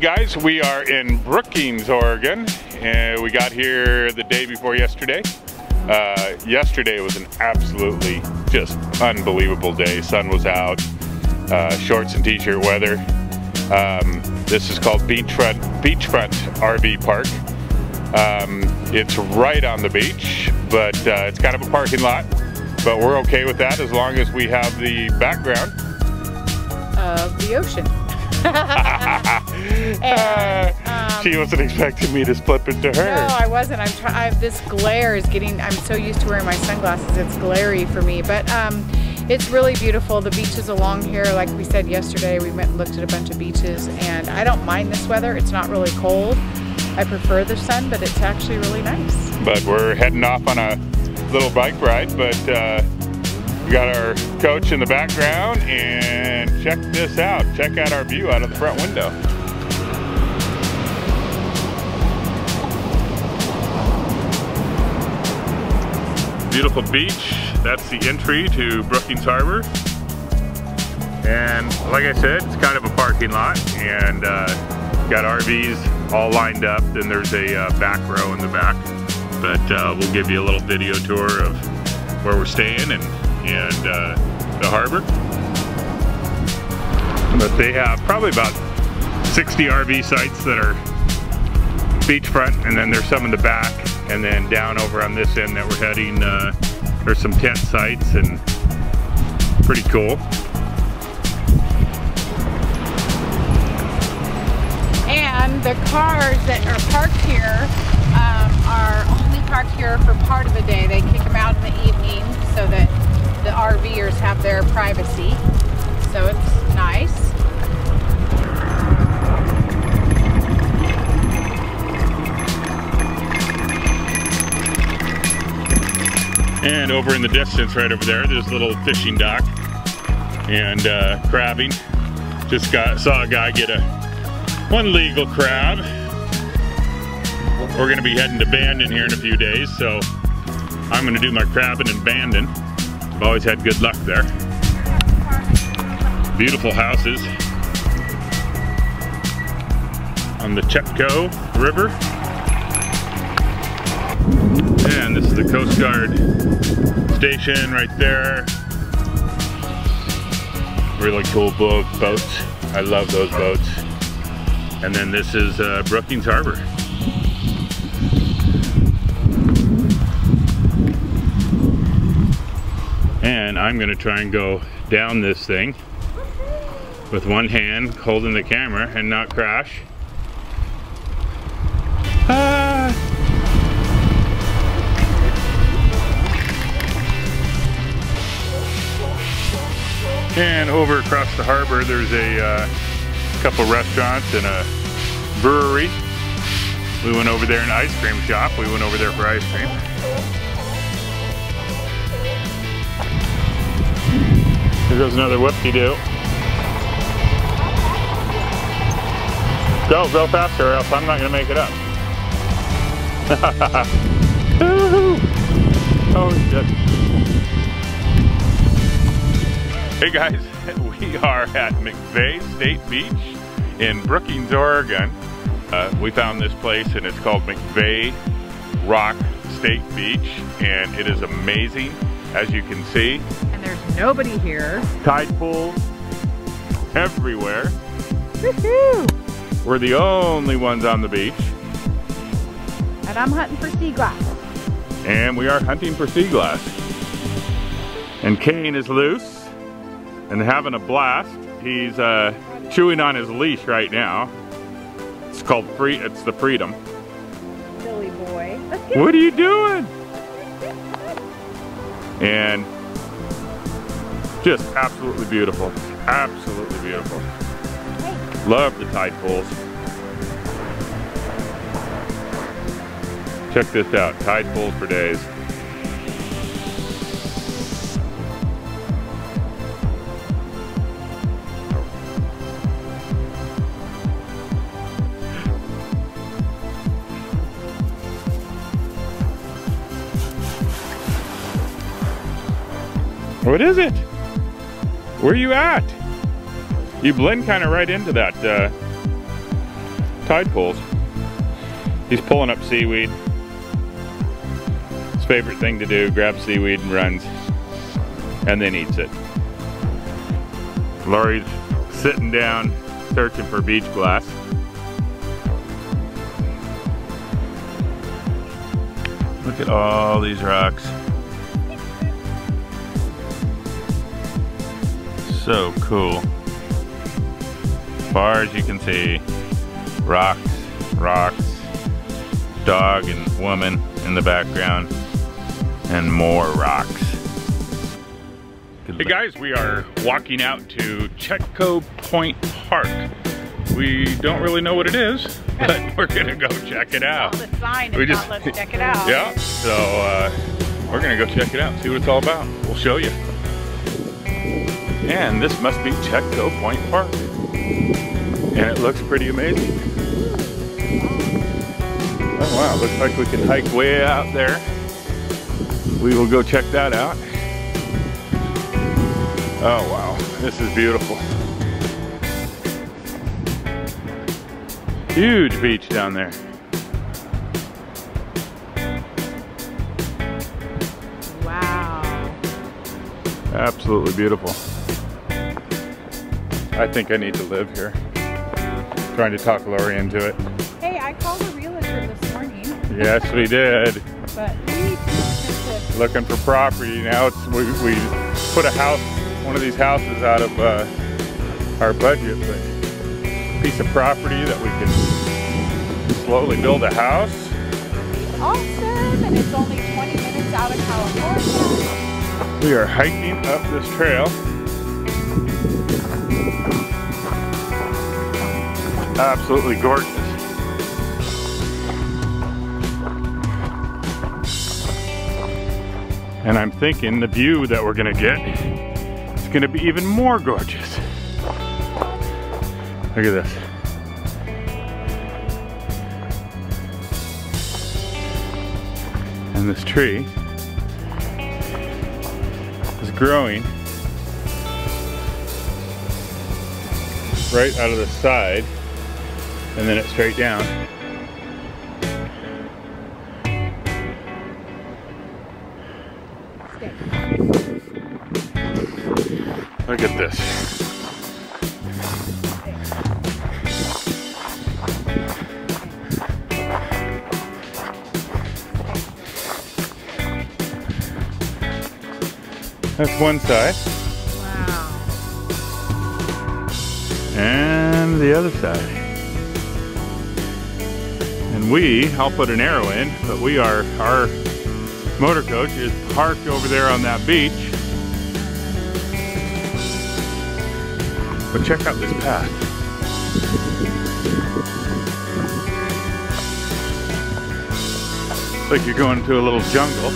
Hey guys, we are in Brookings, Oregon, and we got here the day before yesterday. Yesterday was an absolutely just unbelievable day. Sun was out, shorts and t-shirt weather. This is called Beachfront RV Park. It's right on the beach, but it's kind of a parking lot, but we're okay with that as long as we have the background of the ocean. And, she wasn't expecting me to flip it to her. No, I wasn't. This glare is getting, I'm so used to wearing my sunglasses, it's glary for me. But it's really beautiful. The beaches along here, like we said yesterday, we went and looked at a bunch of beaches, and I don't mind this weather. It's not really cold. I prefer the sun, but it's actually really nice. But we're heading off on a little bike ride, but we got our coach in the background, and check this out. Check out our view out of the front window. Beautiful beach. That's the entry to Brookings Harbor. And like I said, it's kind of a parking lot, and got RVs all lined up. Then there's a back row in the back, but we'll give you a little video tour of where we're staying and the harbor. But they have probably about 60 RV sites that are beachfront, and then there's some in the back, and then down over on this end that we're heading, there's some tent sites, and pretty cool. And the cars that are parked here are only parked here for part of the day. They kick them out in the evening so that the RVers have their privacy, so it's nice. And over in the distance right over there, there's a little fishing dock and crabbing. Just saw a guy get one legal crab. We're gonna be heading to Bandon here in a few days, so I'm gonna do my crabbing in Bandon. I've always had good luck there. Beautiful houses on the Chetco River. And this is the Coast Guard station right there. Really cool boats. I love those boats. And then this is Brookings Harbor. And I'm gonna try and go down this thing with one hand holding the camera and not crash. And over across the harbor there's a couple restaurants and a brewery. We went over there, an ice cream shop. We went over there for ice cream. Here goes another whoop-de-doo. Go faster or else I'm not gonna make it up. Oh shit. Hey guys, we are at McVay State Beach in Brookings, Oregon. We found this place and it's called McVay Rock State Beach, and it is amazing, as you can see. And there's nobody here. Tide pools everywhere. Woohoo! We're the only ones on the beach. And I'm hunting for sea glass. And we are hunting for sea glass. And Kane is loose and having a blast. He's chewing on his leash right now. It's called it's the Freedom. Silly boy. What are you doing? And just absolutely beautiful. Absolutely beautiful. Love the tide pools. Check this out, tide pools for days. What is it? Where are you at? You blend kind of right into that tide pulls. He's pulling up seaweed. His favorite thing to do, grabs seaweed and runs, and then eats it. Lori's sitting down, searching for beach glass. Look at all these rocks. So cool. As far as you can see, rocks, rocks, dog and woman in the background, and more rocks. Hey guys, we are walking out to Chetco Point Park. We don't really know what it is, but we're gonna go check it out. The sign is not "Let's check it out." Yeah, so we're gonna go check it out, see what it's all about. We'll show you. And this must be Chetco Point Park, and it looks pretty amazing. Oh wow, looks like we can hike way out there. We will go check that out. Oh wow, this is beautiful. Huge beach down there. Wow. Absolutely beautiful. I think I need to live here. I'm trying to talk Lori into it. Hey, I called a realtor this morning. Yes, we did. But we looking for property now. We put a house, one of these houses, out of our budget, but piece of property that we can slowly build a house. It's awesome, and it's only 20 minutes out of California. We are hiking up this trail. Absolutely gorgeous. And I'm thinking the view that we're gonna get is gonna be even more gorgeous. Look at this. And this tree is growing right out of the side, and then it's straight down. Look at this. That's one side. Wow. And the other side. And I'll put an arrow in, but our motor coach is parked over there on that beach. But check out this path. It's like you're going into a little jungle.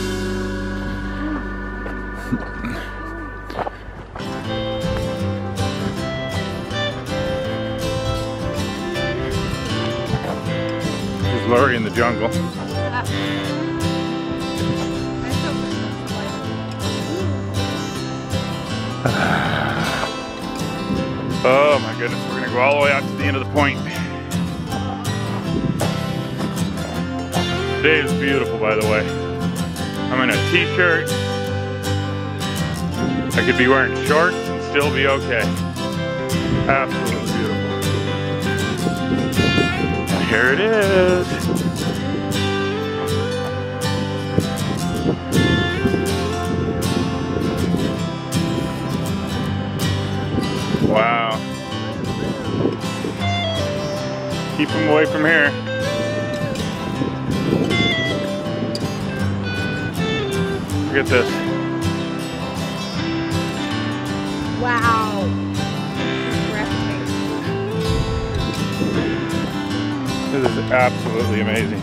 There's Lori in the jungle. Oh my goodness, we're gonna go all the way out to the end of the point. Today is beautiful, by the way. I'm in a t-shirt. I could be wearing shorts and still be okay. Absolutely beautiful. And here it is. Wow. Keep them away from here. Look at this. Wow. This is absolutely amazing.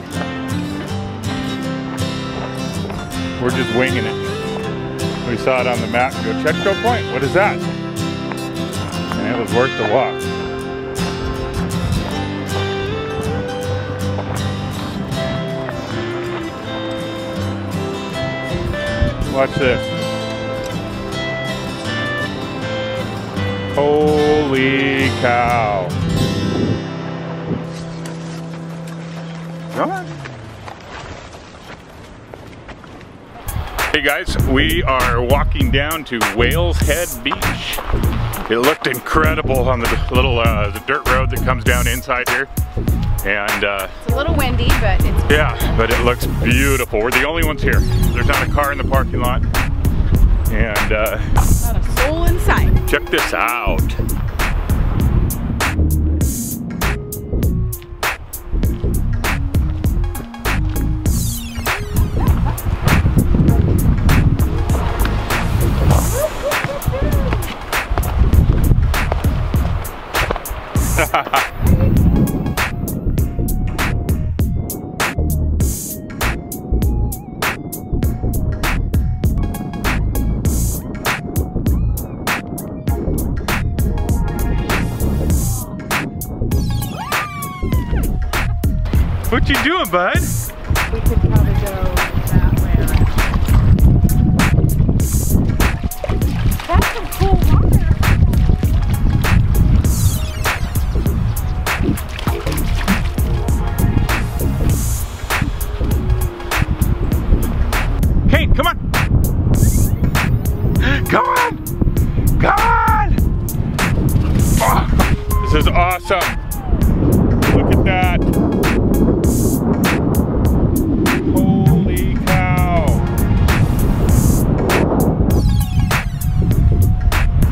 We're just winging it. We saw it on the map and go, Chetco Point, what is that? And it was worth the walk. Watch this. Holy cow. Hey guys, we are walking down to Whales Head Beach. It looked incredible on the little the dirt road that comes down inside here. And it's a little windy, but it's beautiful. Yeah, but it looks beautiful. We're the only ones here. There's not a car in the parking lot. And not a soul in sight. Check this out. What you doing, bud? We could probably go that way around. That's some cool water. Kane, come on! Come on! Come on! Oh, this is awesome! Look at that!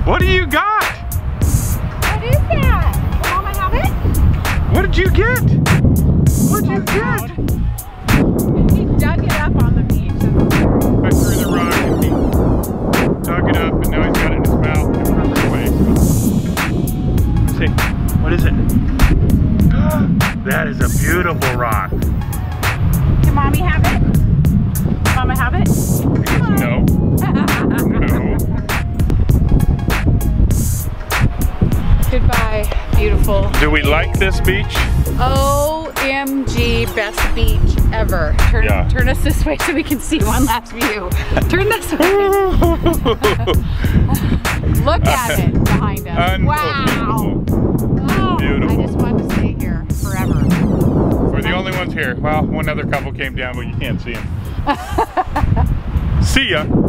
What do you got? What is that? Mom, I have it? What did you get? What did you get? He dug it up on the beach. I threw the rock and he dug it up and now he's got it in his mouth in a perfect way. Let's see. What is it? That is a beautiful rock. Can Mommy have it? Can Mama have it? No. No. Goodbye, beautiful. Do we like this beach? OMG, best beach ever. Turn us this way so we can see one last view. Turn this way. Look at it behind us. Wow. Oh, beautiful. I just wanted to stay here forever. We're the only ones here. Well, one other couple came down, but you can't see them. See ya.